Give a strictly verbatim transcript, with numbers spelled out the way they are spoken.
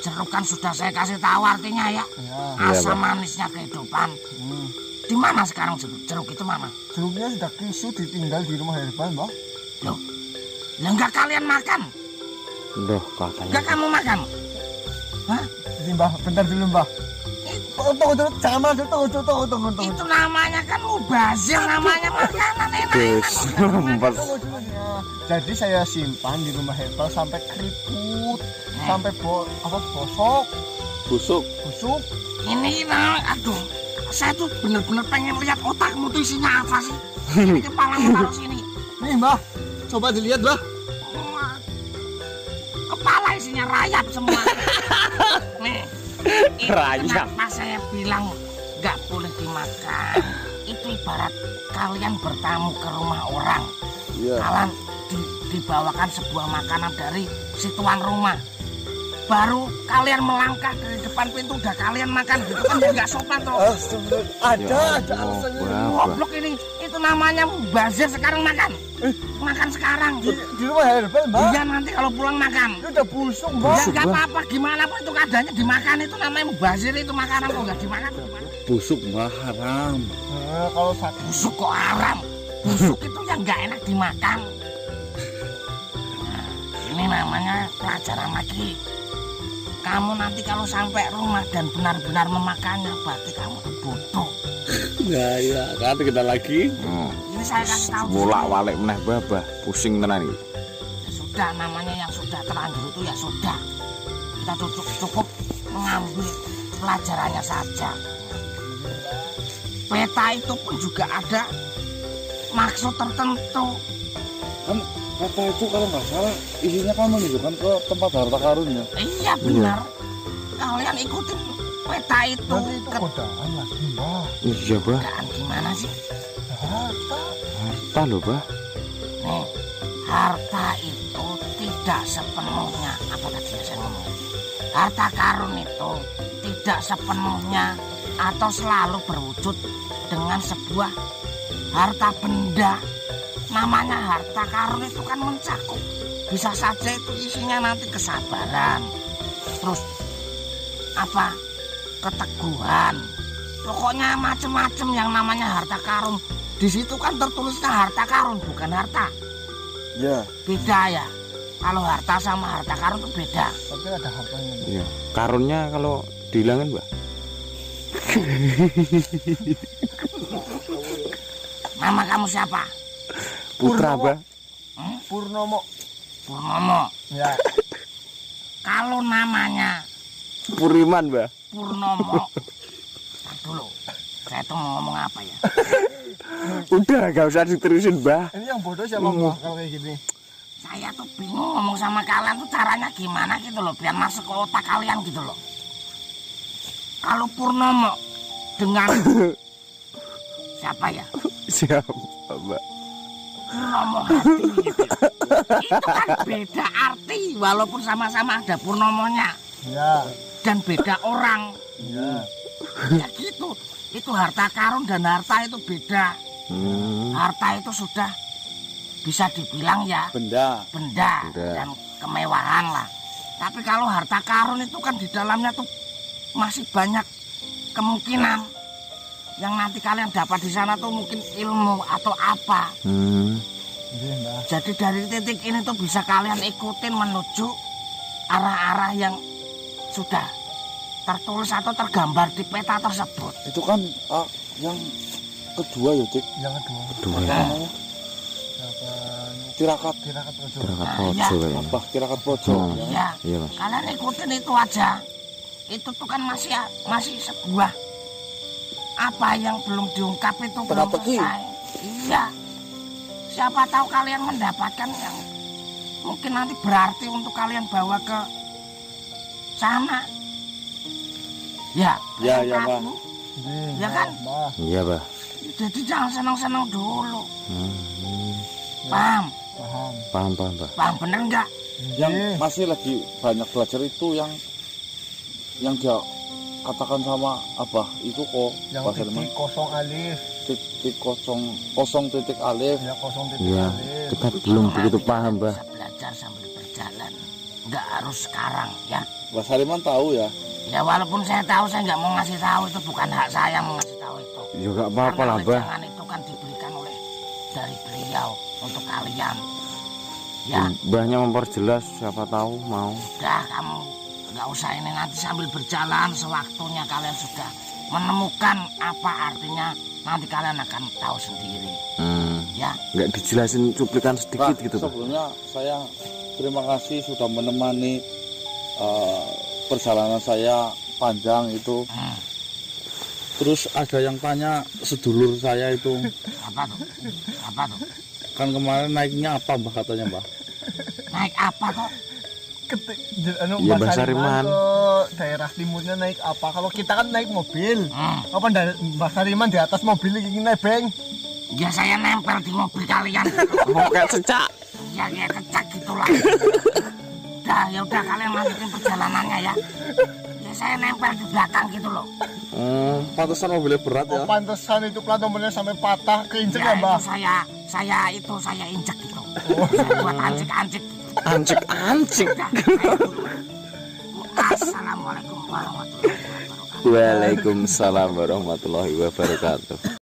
Jeruk kan sudah saya kasih tahu artinya ya, ya. Asam ya, manisnya kehidupan. Hmm. Di mana sekarang jeruk? Jeruk itu mana? Jeruknya sudah kisih, ditinggal di rumah herbal, Mbak. Loh, ya enggak kalian makan? Loh, katanya enggak kamu makan? Hah? Ini Mbah, bentar dulu Mbah. Tunggu dulu, jangan makan dulu, tunggu, tunggu, tunggu, tunggu. Itu namanya kan mubazir, namanya makanan enak-enak. Jadi saya simpan di rumah herbal sampai keriput, eh. sampai bo apa bosok, busuk, busuk. Ini nah, aduh, saya tuh bener-bener pengen lihat otakmu tuh isinya apa sih? Ini kepalanya taruh sini. Nih Mbah, coba dilihat Mbah. Kepala isinya rayap semua. Nih, itu rayap. Kenapa saya bilang nggak boleh dimakan? Itu ibarat kalian bertamu ke rumah orang. Yeah. Kalian di, dibawakan sebuah makanan dari si tuan rumah, baru kalian melangkah dari depan pintu udah kalian makan gitu kan nggak sopan tuh. Ada ada goblok ini, itu namanya mubazir sekarang makan, eh. makan sekarang di, di rumah herbal Mbak. Iya nanti kalau pulang makan. Itu udah busuk Mbak. Ya nggak apa-apa, gimana pun itu keadaannya dimakan itu namanya mubazir, itu makanan kok nggak dimakan. Busuk Mbak, haram. Nah, kalau sakit busuk kok haram. Busuk itu yang nggak enak dimakan. Nah, ini namanya pelajaran lagi. Kamu nanti kalau sampai rumah dan benar-benar memakannya, berarti kamu tuh bodoh. Nah, ya, nanti kita lagi. Hmm. Ini saya kasih tahu. Bolak-balik meneh babah, pusing tenan iki. Ya sudah, namanya yang sudah terlanjur itu ya sudah. Kita cukup, cukup mengambil pelajarannya saja. Peta itu pun juga ada maksud tertentu. Kan peta itu kalau nggak salah isinya kan menunjukkan ke tempat harta karunnya. Iya benar. Iya. Kalian ikutin peta itu. Nanti itu ke... godaan lagi Mbah. Iya Mbah. Godaan gimana sih? Harta. Harta loh Mbah. Nih, harta itu tidak sepenuhnya apa tadi saya ngomong. Harta karun itu tidak sepenuhnya atau selalu berwujud dengan sebuah harta benda. Namanya harta karun itu kan mencakup, bisa saja itu isinya nanti kesabaran, terus apa keteguhan, pokoknya macam-macam yang namanya harta karun. Di situ kan tertulisnya harta karun bukan harta. Ya. Beda ya. Kalau harta sama harta karun itu beda. Tapi ada hartanya. Iya. Karunnya kalau dihilangin Mbak. Nama kamu siapa? Putra Mbah. Hmm? Purnomo. Purnomo. Ya. Kalau namanya Puriman Mbah. Purnomo. Ntar dulu. Saya tuh mau ngomong apa ya? Udah gak usah diterusin Mbah. Ini yang bodoh siapa Mbah kalau kayak gini? Saya tuh bingung ngomong sama kalian tuh caranya gimana gitu loh, biar masuk ke otak kalian gitu loh. Kalau Purnomo dengan siapa ya? Siapa Mbak? Purnomo hati gitu. Itu kan beda arti walaupun sama-sama ada Purnomonya ya. Dan beda orang ya. Ya gitu, itu harta karun dan harta itu beda. hmm. Harta itu sudah bisa dibilang ya benda, benda, benda. Dan kemewahan lah. Tapi kalau harta karun itu kan di dalamnya tuh masih banyak kemungkinan ya. Yang nanti kalian dapat di sana tuh mungkin ilmu atau apa. Hmm. Jadi dari titik ini tuh bisa kalian ikutin menuju arah-arah yang sudah tertulis atau tergambar di peta tersebut. Itu kan ah, yang kedua ya, Dik? Yang kedua. kedua. Nah. Tirakat, tirakat pojok. Tirakat pojok. Nah, ya. Tirakat pojok. Nah, ya. Iya, Mas. Kalian ikutin itu aja. Itu tuh kan masih masih sebuah apa yang belum diungkap itu belum selesai. Iya. Siapa tahu kalian mendapatkan yang mungkin nanti berarti untuk kalian bawa ke sana. Ya. Ya, ya, Pak. Ya kan? Iya, Pak. Jadi jangan senang-senang dulu. Hmm. Paham? Paham. Paham, paham, Pak. Paham bener enggak? Yang masih lagi banyak belajar itu yang yang dia katakan sama Abah itu kok yang titik kosong alif titik kosong kosong titik alif ya kosong titik ya, alif kita belum begitu paham Bah. Belajar sambil berjalan, nggak harus sekarang ya. Mbah Sariman tahu ya? Ya walaupun saya tahu, saya nggak mau ngasih tahu, itu bukan hak saya mengasih tahu itu. Ya nggak apa-apa lah, Mbah. Jangan, itu kan diberikan oleh dari beliau untuk kalian. Ya. Mbahnya memperjelas, siapa tahu mau. Udah kamu nggak usah ini, nanti sambil berjalan sewaktunya kalian sudah menemukan apa artinya, nanti kalian akan tahu sendiri. Hmm. Ya. Nggak dijelasin cuplikan sedikit, Pak, gitu. Sebelumnya saya terima kasih sudah menemani uh, perjalanan saya panjang itu. Hmm. Terus ada yang tanya sedulur saya itu. Apa tuh? Apa tuh? Kan kemarin naiknya apa, Mbah, katanya, Mbah? Naik apa kok? Iya, Mbah Sariman daerah timurnya naik apa? Kalau kita kan naik mobil. Hmm. Apa Mbah Sariman di atas mobil ini nebeng? Ya saya nempel di mobil kalian. Mau kayak cecak? Ya kayak cecak gitulah. Udah, ya udah kalian lanjutin perjalanannya ya. Ya saya nempel di belakang gitu loh. Hmm, pantesan mobilnya berat ya? Oh, pantesan itu plat nomornya sampai patah keinjek ya, ya Mbah? Saya, saya itu saya injek gitu. Oh. Saya buat ancik-ancik. Ancik-ancik. Assalamualaikum warahmatullahi wabarakatuh. Waalaikumsalam warahmatullahi wabarakatuh.